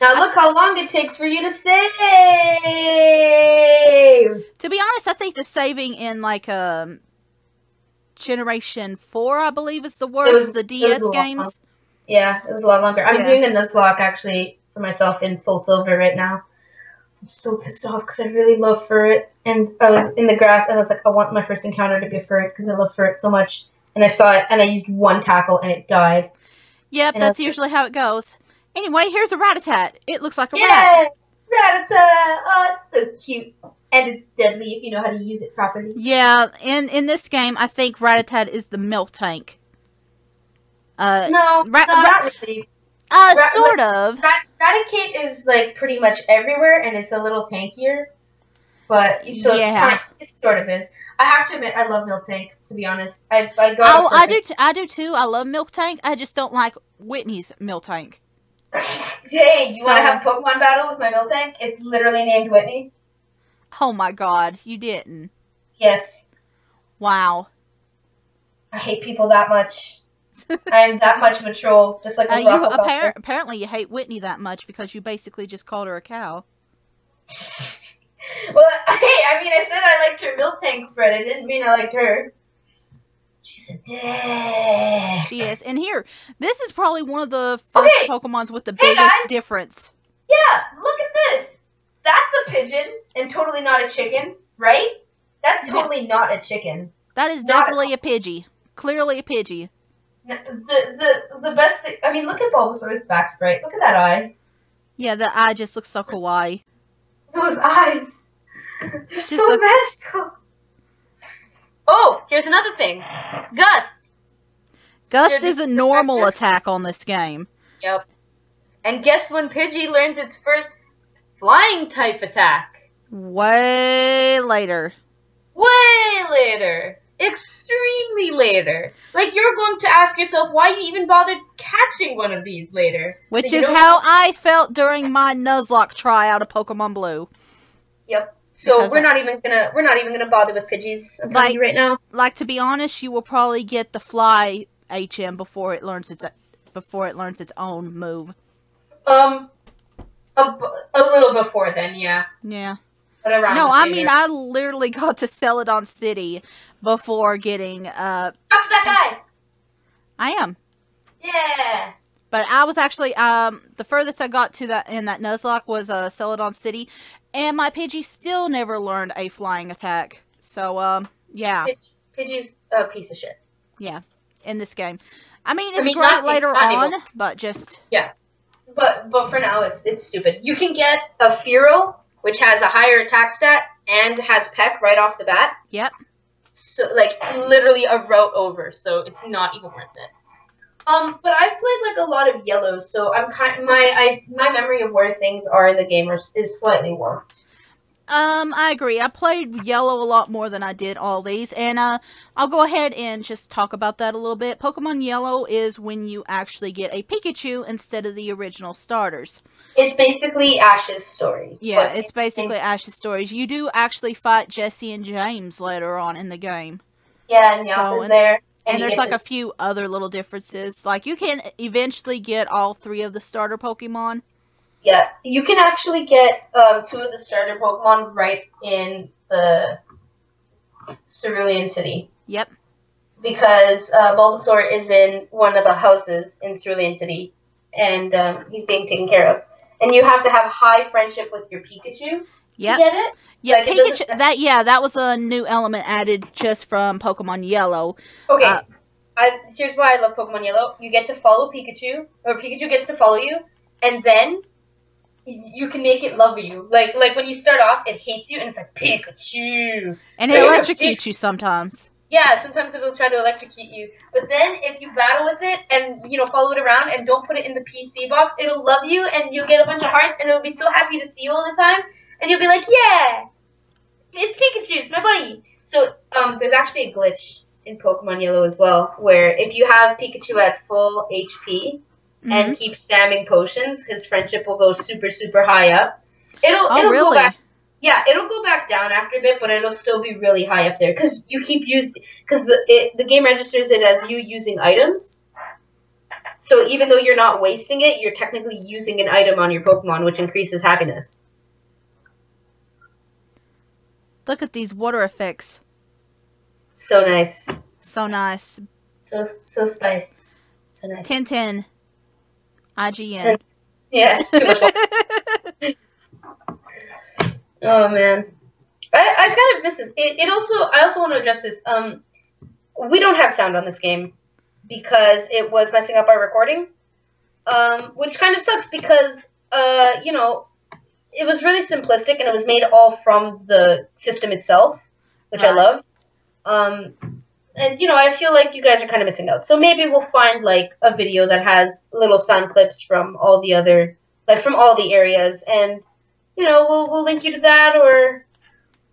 Now look how long it takes for you to save. To be honest, I think the saving in like Generation 4, I believe is the worst. The DS games. Yeah, it was a lot longer. I'm doing a Nuzlocke actually for myself in Soul Silver right now. I'm so pissed off because I really love Furret. And I was in the grass and I was like, I want my first encounter to be a Furret because I love Furret so much. And I saw it and I used one tackle and it died. Yep, and that's usually how it goes. Anyway, here's a Rattata. It looks like a rat. Rattata! Oh, it's so cute. And it's deadly if you know how to use it properly. Yeah, in this game, I think Rattata is the Miltank. No, not really. Sort of. Raticate is like pretty much everywhere, and it's a little tankier. But so yeah, it sort of is. I have to admit, I love Miltank. To be honest, I do too. I love Miltank. I just don't like Whitney's Miltank. Hey, you want to have a Pokemon battle with my Miltank? It's literally named Whitney. Oh my God, you didn't. Yes. Wow. I hate people that much. I am that much of a troll, just like a apparently you hate Whitney that much because you basically just called her a cow. Well, I mean, I said I liked her Miltank spread. I didn't mean I liked her. She's a dick. She is. And here, this is probably one of the first Pokemons with the biggest difference. Yeah, look at this. That's a pigeon and totally not a chicken, right? That's totally not a chicken. That is definitely a Pidgey. Clearly a Pidgey. The best thing, I mean, look at Bulbasaur's back sprite. Look at that eye. Yeah, the eye just looks so kawaii. Those eyes. They're just so magical. Oh, here's another thing. Gust. Gust is a normal attack on this game. Yep. And guess when Pidgey learns its first flying type attack? Way later. Way later. Extremely later. Like, you're going to ask yourself why you even bothered catching one of these later. Which is how I felt during my Nuzlocke tryout of Pokemon Blue. Yep. So we're not even gonna bother with Pidgeys. I'm telling you right now. Like, to be honest, you will probably get the Fly HM before it learns its own move. A little before then, yeah. Yeah. But no, I mean, I literally got to Celadon City before getting, Stop that guy! I am. Yeah! But I was actually, the furthest I got to that, in that Nuzlocke was, Celadon City, and my Pidgey still never learned a flying attack. So, yeah. Pidgey's a piece of shit. Yeah. In this game. I mean, it's great later on, but just... Yeah. But for now, it's stupid. You can get a Fearow, which has a higher attack stat and has Peck right off the bat. Yep. So, like, literally a route over, so it's not even worth it. But I've played, like, a lot of Yellows, so I'm kind of, my memory of where things are in the game is slightly warped. I agree. I played Yellow a lot more than I did all these, and, I'll go ahead and just talk about that a little bit. Pokemon Yellow is when you actually get a Pikachu instead of the original starters. It's basically Ash's story. Yeah, it's basically Ash's stories. You do actually fight Jesse and James later on in the game. Yeah, and Yellow is there. And there's, like, a few other little differences. Like, you can eventually get all three of the starter Pokemon. Yeah, you can actually get two of the starter Pokemon right in the Cerulean City. Yep. Because Bulbasaur is in one of the houses in Cerulean City, and he's being taken care of. And you have to have high friendship with your Pikachu to get it. Yeah, like, Pikachu. That was a new element added just from Pokemon Yellow. Okay, here's why I love Pokemon Yellow. You get to follow Pikachu, or Pikachu gets to follow you, and then you can make it love you. Like when you start off, it hates you, and it's like, Pikachu. And it electrocutes you sometimes. Yeah, sometimes it'll try to electrocute you. But then, if you battle with it and, you know, follow it around and don't put it in the PC box, it'll love you, and you'll get a bunch of hearts, and it'll be so happy to see you all the time. And you'll be like, yeah, it's Pikachu, it's my buddy. So, there's actually a glitch in Pokemon Yellow as well, where if you have Pikachu at full HP... Mm-hmm. And keep spamming potions, his friendship will go super, super high up. It'll go back. Yeah, it'll go back down after a bit, but it'll still be really high up there because you keep using. Because the game registers it as you using items. So even though you're not wasting it, you're technically using an item on your Pokemon, which increases happiness. Look at these water effects. So nice. So nice. So spice. So nice. 10-10. IGN. 10. Yeah. Too much water. Oh man. I kind of miss this. I also want to address this. We don't have sound on this game because it was messing up our recording. Which kind of sucks because you know, it was really simplistic and it was made all from the system itself, which I love. And you know, I feel like you guys are kind of missing out. So maybe we'll find like a video that has little sound clips from all the other, like from all the areas, and you know, we'll link you to that, or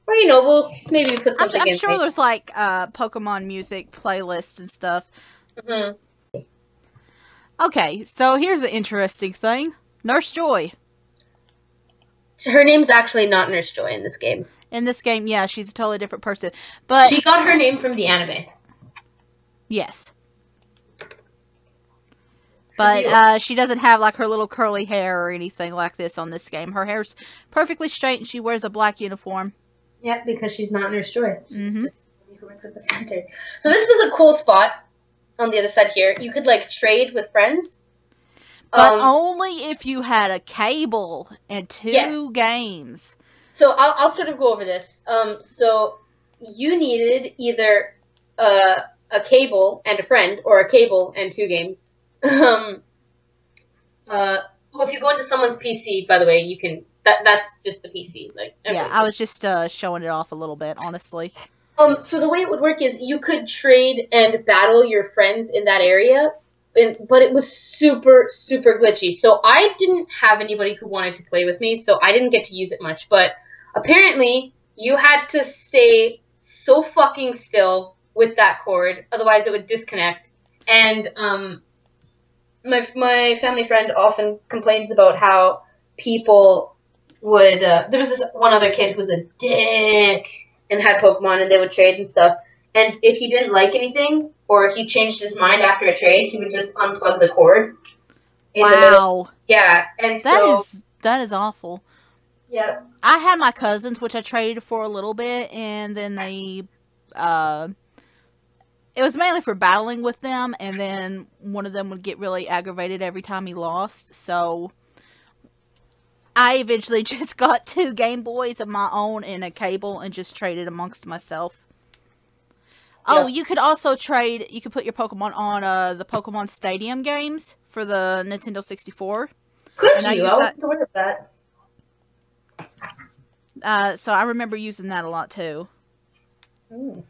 you know, we'll maybe put something. I'm sure there's like Pokemon music playlists and stuff. Mm-hmm. Okay, so here's the interesting thing: Nurse Joy. Her name's actually not Nurse Joy in this game. In this game, yeah, she's a totally different person. But she got her name from the anime. Yes. But she doesn't have, like, her little curly hair or anything like this on this game. Her hair's perfectly straight, and she wears a black uniform. Yeah, because she's not Nurse Joy. She's just who works at the center. So this was a cool spot on the other side here. You could, like, trade with friends. But only if you had a cable and two games. So I'll sort of go over this. So you needed either a cable and a friend, or a cable and two games. Well, if you go into someone's PC, by the way, you can. That's just the PC. Like I was just showing it off a little bit, honestly. So the way it would work is you could trade and battle your friends in that area. But it was super glitchy. So I didn't have anybody who wanted to play with me, so I didn't get to use it much. But apparently, you had to stay so fucking still with that cord, otherwise it would disconnect. And my family friend often complains about how people would... there was this one other kid who was a dick and had Pokemon, and they would trade and stuff. And if he didn't like anything, or if he changed his mind after a trade, he would just unplug the cord. Wow. Yeah, and so... That is awful. Yep. I had my cousins, which I traded for a little bit, and then they... it was mainly for battling with them, and then one of them would get really aggravated every time he lost, so... I eventually just got two Game Boys of my own and a cable and just traded amongst myself. Oh, you could also trade, you could put your Pokemon on the Pokemon Stadium games for the Nintendo 64. Could you? I was aware of that. So I remember using that a lot, too. Mm.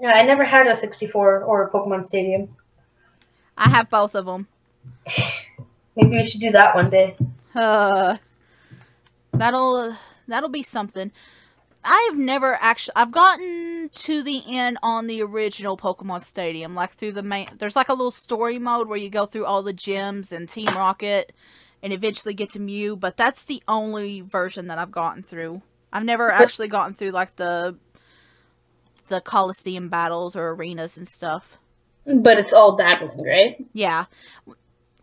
Yeah, I never had a 64 or a Pokemon Stadium. I have both of them. Maybe we should do that one day. That'll be something. I've never actually... I've gotten to the end on the original Pokemon Stadium. Like, through the main... There's, like, a little story mode where you go through all the gyms and Team Rocket and eventually get to Mew. But that's the only version that I've gotten through. I've never actually gotten through, like, the Coliseum battles or arenas and stuff. But it's all battling, right? Yeah.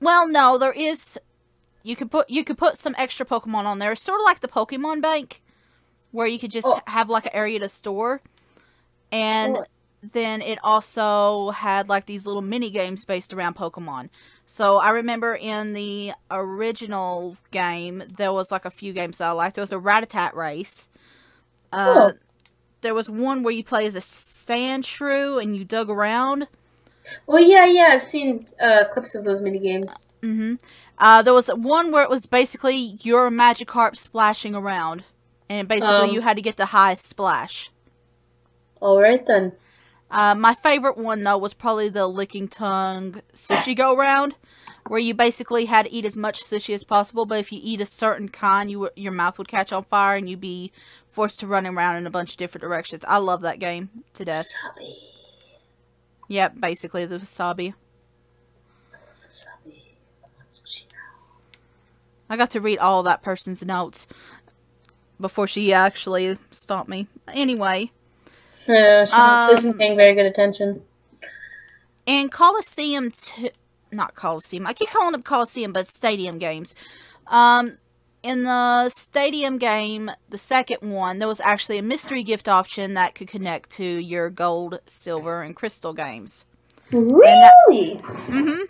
Well, no, there is... You could put some extra Pokemon on there. It's sort of like the Pokemon Bank, where you could just have, like, an area to store. And then it also had, like, these little mini-games based around Pokemon. So, I remember in the original game, there was, like, a few games that I liked. There was a Rattata race. There was one where you play as a Sandshrew and you dug around. Well, yeah, I've seen clips of those mini-games. Mm-hmm. There was one where it was basically your Magikarp splashing around. And basically, you had to get the highest splash. Alright, then. My favorite one, though, was probably the Licking Tongue Sushi Go Round, where you basically had to eat as much sushi as possible, but if you eat a certain kind, your mouth would catch on fire, and you'd be forced to run around in a bunch of different directions. I love that game to death. Wasabi. Yep, basically, the wasabi. Wasabi. Sushi now. I got to read all that person's notes before she actually stopped me. Anyway. No, she isn't paying very good attention. In Coliseum not Coliseum. I keep calling them Coliseum, but Stadium games. In the Stadium game, the second one, there was actually a mystery gift option that could connect to your Gold, Silver, and Crystal games. Really? Mm-hmm.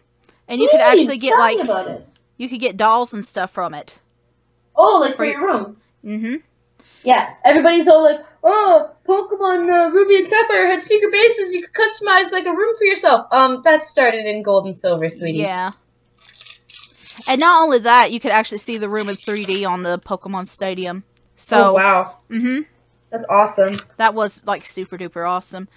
And you could actually get, like, you could get dolls and stuff from it. Oh, like for your room. Mm-hmm. Yeah, everybody's all like, oh, Pokemon Ruby and Sapphire had secret bases. You could customize, like, a room for yourself. That started in Gold and Silver, sweetie. Yeah. And not only that, you could actually see the room in 3D on the Pokemon Stadium. So, oh, wow. Mm-hmm. That's awesome. That was, like, super-duper awesome.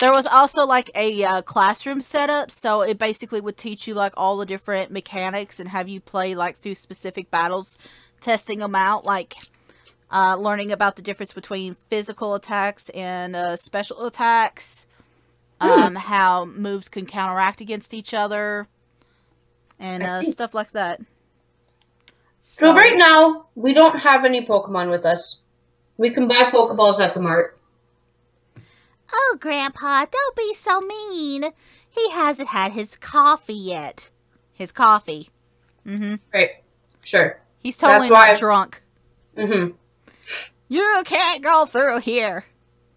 There was also, like, a classroom setup, so it basically would teach you, like, all the different mechanics and have you play, like, through specific battles, testing them out, like... learning about the difference between physical attacks and special attacks, how moves can counteract against each other, and stuff like that. So right now, we don't have any Pokemon with us. We can buy Pokeballs at the mart. Oh, Grandpa, don't be so mean. He hasn't had his coffee yet. His coffee. Mm-hmm. Right. Sure. He's totally not drunk. Mm-hmm. You can't go through here.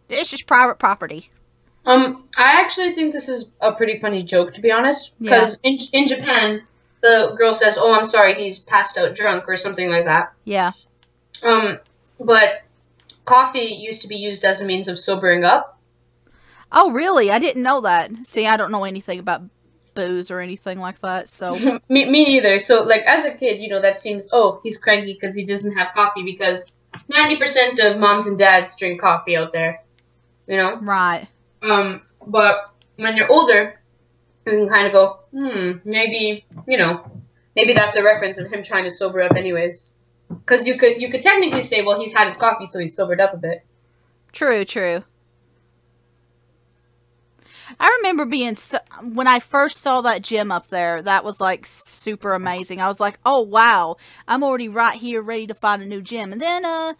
This is private property. I actually think this is a pretty funny joke, to be honest. Because in Japan, the girl says, oh, I'm sorry, he's passed out drunk or something like that. Yeah. But coffee used to be used as a means of sobering up. Oh, really? I didn't know that. See, I don't know anything about booze or anything like that, so... me neither. So, like, as a kid, you know, that seems, oh, he's cranky because he doesn't have coffee because... 90% of moms and dads drink coffee out there, you know? Right. But when you're older, you can kind of go, maybe, you know, maybe that's a reference of him trying to sober up anyways. Because you could technically say, well, he's had his coffee, so he's sobered up a bit. True, true. I remember being, when I first saw that gym up there, that was, like, super amazing. I was like, oh, wow, I'm already right here ready to find a new gym. And then,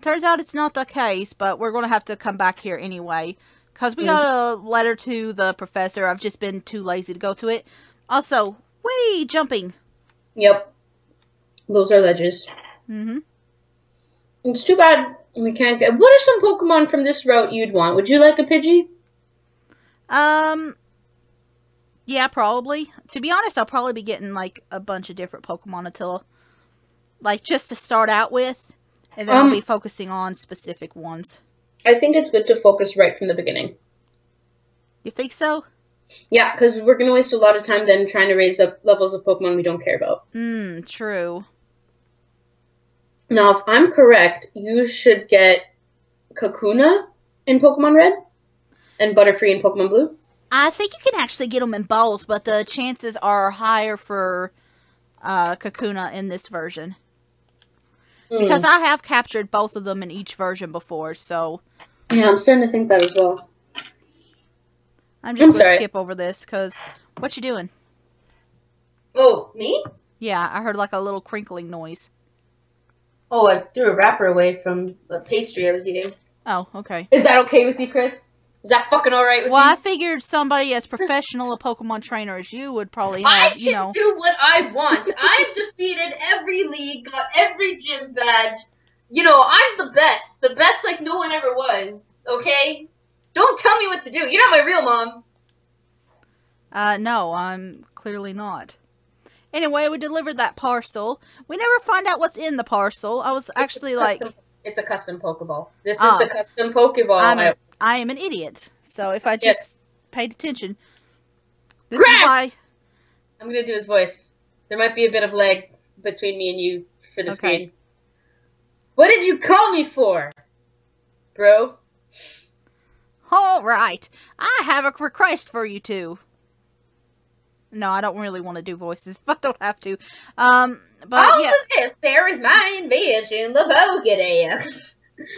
turns out it's not the case, but we're going to have to come back here anyway. Because we got a letter to the professor. I've just been too lazy to go to it. Also, whee, jumping. Yep. Those are ledges. Mm-hmm. It's too bad we can't get... What are some Pokemon from this route you'd want? Would you like a Pidgey? Yeah, probably. To be honest, I'll probably be getting, like, a bunch of different Pokemon until, like, just to start out with, and then I'll be focusing on specific ones. I think it's good to focus right from the beginning. You think so? Yeah, because we're going to waste a lot of time then trying to raise up levels of Pokemon we don't care about. True. Now, if I'm correct, you should get Kakuna in Pokemon Red? And Butterfree in Pokemon Blue? I think you can actually get them in both, but the chances are higher for Kakuna in this version. Because I have captured both of them in each version before, so... Yeah, I'm starting to think that as well. I'm just going to skip over this, because... What you doing? Oh, me? Yeah, I heard like a little crinkling noise. Oh, I threw a wrapper away from the pastry I was eating. Oh, okay. Is that okay with you, Chris? Is that fucking alright with you? Well, I figured somebody as professional a Pokemon trainer as you would probably have, you know. I can do what I want. I've defeated every league, got every gym badge. You know, I'm the best. The best like no one ever was, okay? Don't tell me what to do. You're not my real mom. No, I'm clearly not. Anyway, we delivered that parcel. We never find out what's in the parcel. I was actually like... It's a custom Pokeball. This is the custom Pokeball. I am an idiot. So if I just paid attention, this is why. I'm gonna do his voice. There might be a bit of lag between me and you for the screen. What did you call me for, bro? All right, I have a request for you two. No, I don't really want to do voices. If I don't have to. But all of this there is mine, bitch, in the Pokédex.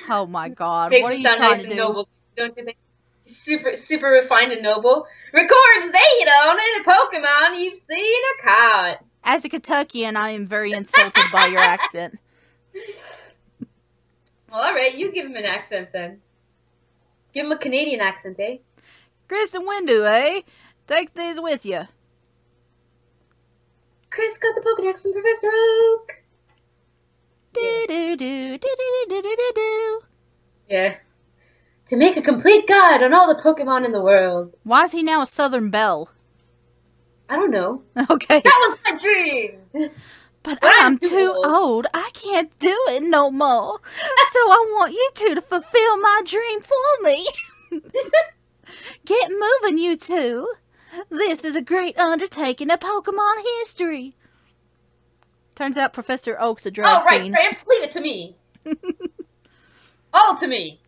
Oh my God! What are you trying to do? Don't you think? Super refined and noble. Records data on any Pokemon you've seen or caught. As a Kentuckian, I am very insulted by your accent. Well, alright, you give him an accent then. Give him a Canadian accent, eh? Chris and Windu, eh? Take these with you. Chris got the Pokedex from Professor Oak. Do-do-do-do-do-do-do-do-do. Yeah. To make a complete guide on all the Pokemon in the world. Why is he now a Southern Belle? I don't know. Okay. That was my dream! But I'm too old. I can't do it no more. So I want you two to fulfill my dream for me. Get moving, you two. This is a great undertaking of Pokemon history. Turns out Professor Oak's a drag queen. All right, Gramps, leave it to me. All to me.